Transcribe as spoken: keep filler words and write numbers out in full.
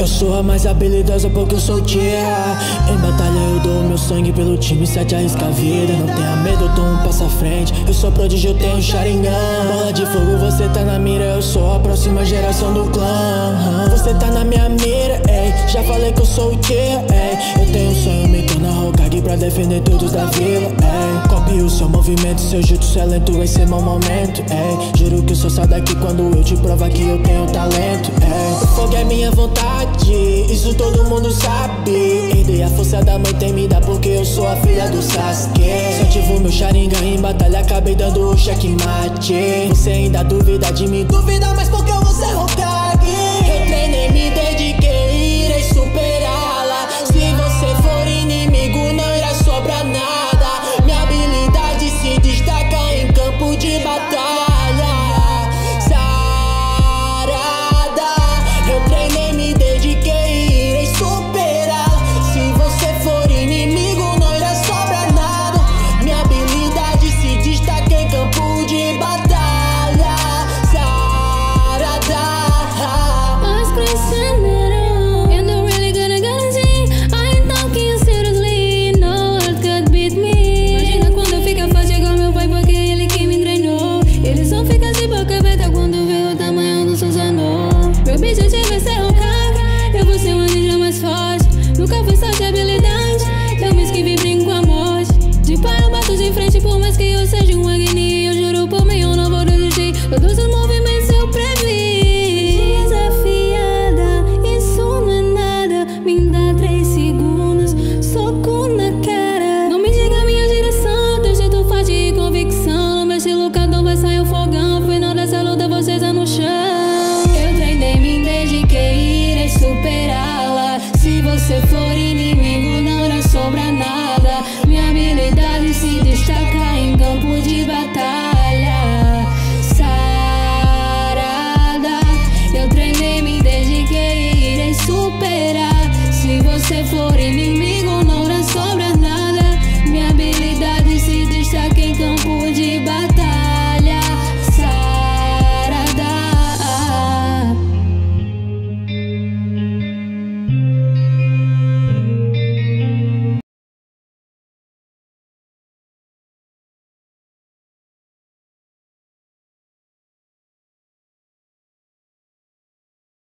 Eu sou a mais habilidosa porque eu sou tia. Em batalha eu dou meu sangue pelo time, sete arrisca a vida. Não tenha medo, eu dou um passo à frente. Eu sou prodígio, eu tenho Sharingan. Bola de fogo, você tá na mira. Eu sou a próxima geração do clã. Você tá na minha mira, ei. Já falei que eu sou tia, ei. Eu tenho um sonho, me torna Hokage pra defender todos da vila, ei. Copio o seu movimento, seu jutsu é lento, esse é meu momento, ei. Juro que eu sou só daqui quando eu te provar que eu tenho talento, ei. O fogo é minha vontade, isso todo mundo sabe. Herdei a força da mãe temida porque eu sou a filha do Sasuke. Só ativo meu Sharingan em batalha, acabei dando o checkmate. Você ainda duvida de mim, duvida, mas porque eu vou ser Hokage. Eu treinei, me dediquei, irei superá-la. Se você for inimigo, não irá sobrar nada. Minha habilidade se destaca em campo de batalha. Se for inimigo, não irá sobrar nada. Minha habilidade se destaca em campo de batalha. Sarada, eu treinei, me dediquei e irei superar. Se você for inimigo, não